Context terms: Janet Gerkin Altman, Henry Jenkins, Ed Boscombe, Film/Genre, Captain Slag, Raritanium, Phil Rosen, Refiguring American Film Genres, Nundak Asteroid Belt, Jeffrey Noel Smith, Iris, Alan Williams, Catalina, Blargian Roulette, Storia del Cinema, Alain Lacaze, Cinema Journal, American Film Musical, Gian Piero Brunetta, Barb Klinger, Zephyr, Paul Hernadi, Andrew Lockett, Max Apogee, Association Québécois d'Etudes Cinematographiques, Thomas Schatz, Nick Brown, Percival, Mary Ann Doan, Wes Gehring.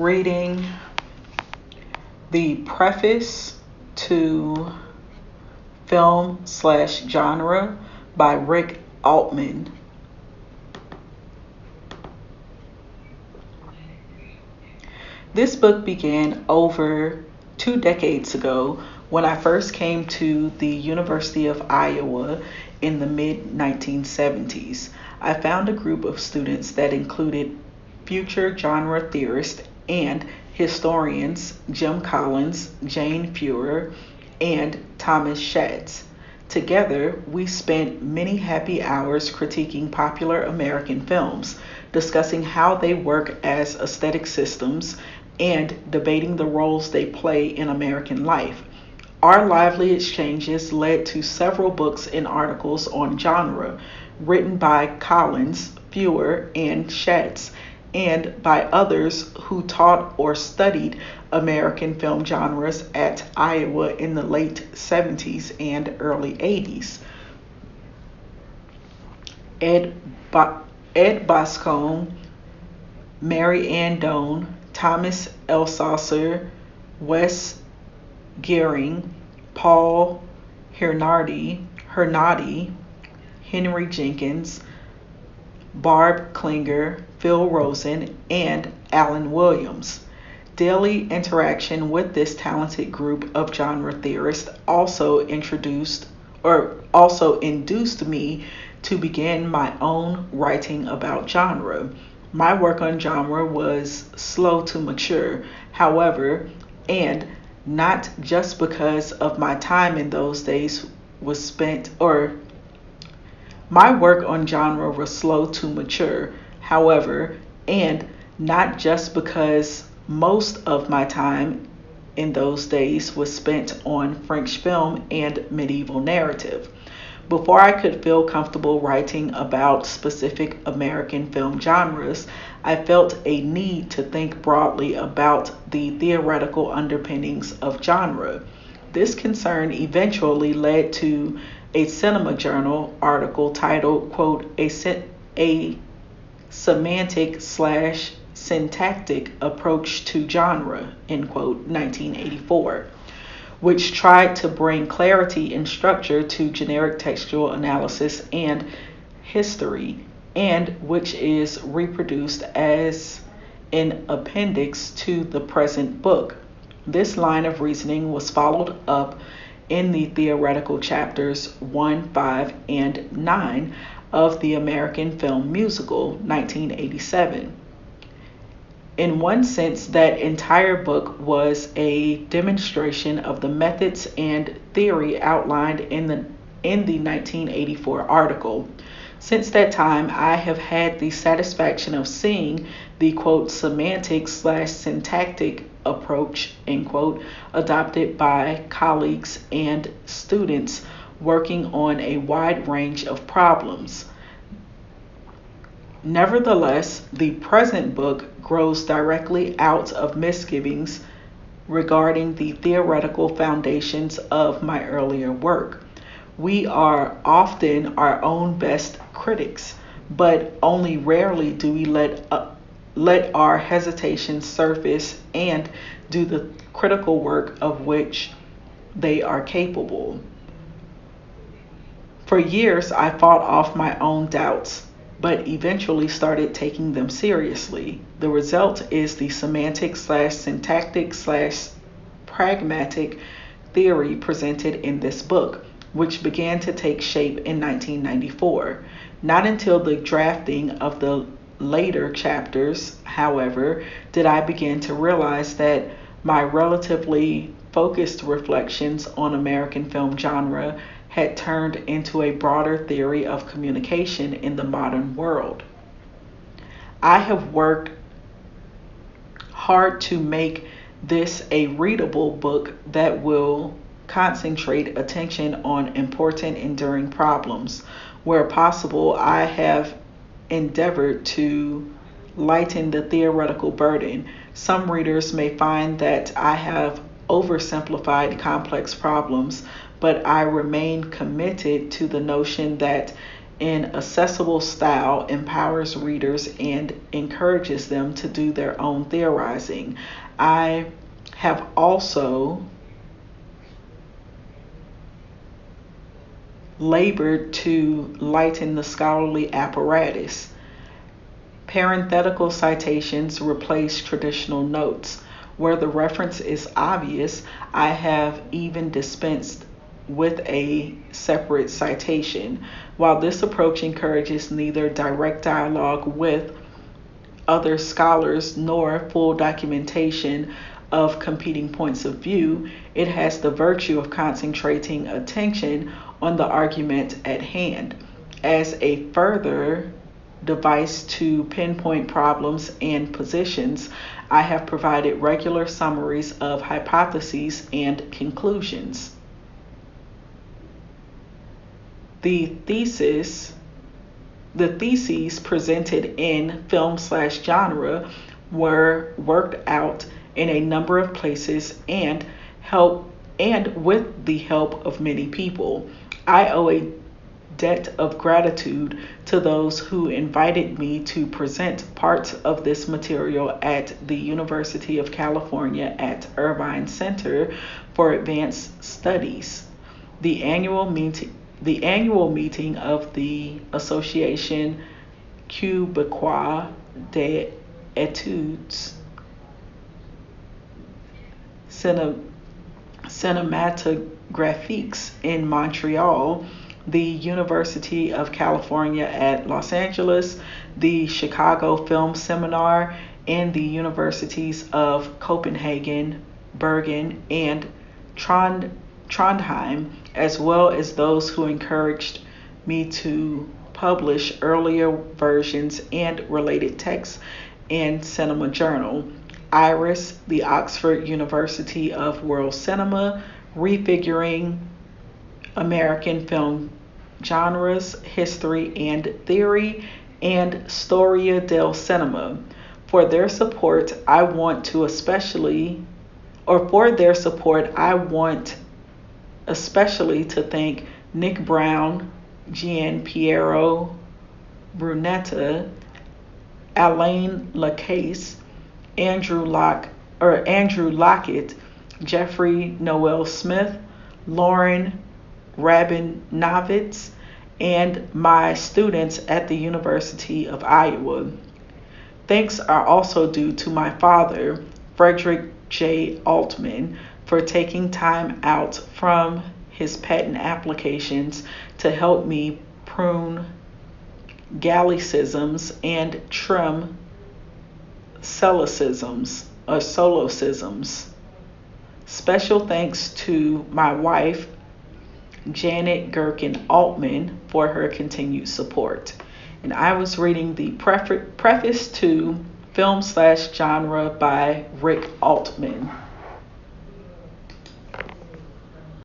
reading the preface to Film/Genre by Rick Altman. This book began over 2 decades ago when I first came to the University of Iowa in the mid-1970s. I found a group of students that included future genre theorist and historians Jim Collins, Jane Feuer, and Thomas Schatz. Together, we spent many happy hours critiquing popular American films, discussing how they work as aesthetic systems, and debating the roles they play in American life. Our lively exchanges led to several books and articles on genre, written by Collins, Feuer, and Schatz, and by others who taught or studied American film genres at Iowa in the late 70s and early 80s. Ed Boscombe, Mary Ann Doan, Thomas Elsaesser, Wes Gehring, Paul Hernadi, Henry Jenkins, Barb Klinger, Phil Rosen, and Alan Williams. Daily interaction with this talented group of genre theorists also induced me to begin my own writing about genre. My work on genre was slow to mature, however, and not just because of my time in those days was spent, or my work on genre was slow to mature, however, and not just because most of my time in those days was spent on French film and medieval narrative. Before I could feel comfortable writing about specific American film genres, I felt a need to think broadly about the theoretical underpinnings of genre. This concern eventually led to a Cinema Journal article titled, quote, a semantic/syntactic approach to genre, end quote, 1984. Which tried to bring clarity and structure to generic textual analysis and history, and which is reproduced as an appendix to the present book. This line of reasoning was followed up in the theoretical chapters 1, 5, and 9 of the American Film Musical, 1987. In one sense, that entire book was a demonstration of the methods and theory outlined in the 1984 article. Since that time, I have had the satisfaction of seeing the, quote, semantic/syntactic approach, end quote, adopted by colleagues and students working on a wide range of problems. Nevertheless, the present book grows directly out of misgivings regarding the theoretical foundations of my earlier work. We are often our own best critics, but only rarely do we let our hesitations surface and do the critical work of which they are capable. For years, I fought off my own doubts, but eventually started taking them seriously. The result is the semantic/syntactic/pragmatic theory presented in this book, which began to take shape in 1994. Not until the drafting of the later chapters, however, did I begin to realize that my relatively focused reflections on American film genre had turned into a broader theory of communication in the modern world. I have worked hard to make this a readable book that will concentrate attention on important, enduring problems. Where possible, I have endeavored to lighten the theoretical burden. Some readers may find that I have oversimplified complex problems, but I remain committed to the notion that and accessible style empowers readers and encourages them to do their own theorizing. I have also labored to lighten the scholarly apparatus. Parenthetical citations replace traditional notes. Where the reference is obvious, I have even dispensed with a separate citation. While this approach encourages neither direct dialogue with other scholars nor full documentation of competing points of view, it has the virtue of concentrating attention on the argument at hand as a further device to pinpoint problems and positions. I have provided regular summaries of hypotheses and conclusions. The theses presented in Film/Genre were worked out in a number of places and with the help of many people. I owe a debt of gratitude to those who invited me to present parts of this material at the University of California at Irvine Center for Advanced Studies. The annual meeting of the Association Québécois d'Etudes Cinematographiques in Montreal, the University of California at Los Angeles, the Chicago Film Seminar, and the Universities of Copenhagen, Bergen, and Trondheim, as well as those who encouraged me to publish earlier versions and related texts in Cinema Journal. Iris, the Oxford University of World Cinema, Refiguring American Film Genres, History and Theory, and Storia del Cinema. For their support, I want especially to thank Nick Brown, Gian Piero Brunetta, Alain Lacaze, Andrew Lockett, Jeffrey Noel Smith, Lauren Rabin Novitz, and my students at the University of Iowa. Thanks are also due to my father, Frederick J Altman, for taking time out from his patent applications to help me prune gallicisms and trim solecisms. Special thanks to my wife, Janet Gerkin Altman, for her continued support. And I was reading the preface to Film/Genre by Rick Altman.